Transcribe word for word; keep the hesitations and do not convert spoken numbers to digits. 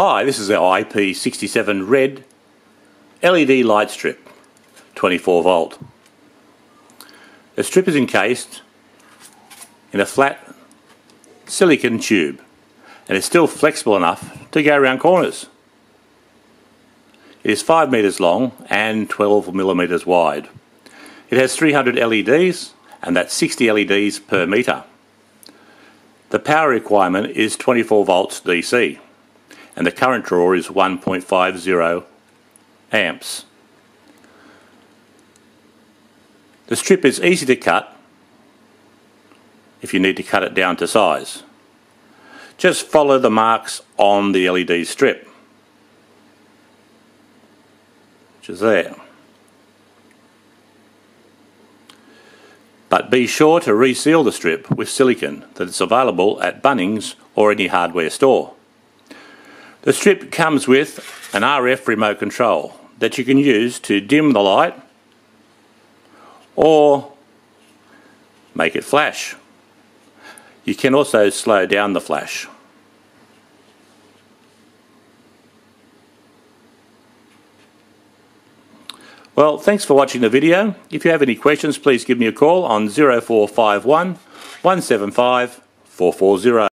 Hi, this is our I P sixty-seven RED L E D light strip, twenty-four volt. The strip is encased in a flat silicon tube and is still flexible enough to go around corners. It is five meters long and twelve millimeters wide. It has three hundred L E Ds, and that's sixty L E Ds per meter. The power requirement is twenty-four volts D C. And the current draw is one point five zero amps. The strip is easy to cut if you need to cut it down to size. Just follow the marks on the L E D strip, which is there. But be sure to reseal the strip with silicone that is available at Bunnings or any hardware store. The strip comes with an R F remote control that you can use to dim the light or make it flash. You can also slow down the flash. Well, thanks for watching the video. If you have any questions, please give me a call on zero four five one, one seven five, four four zero.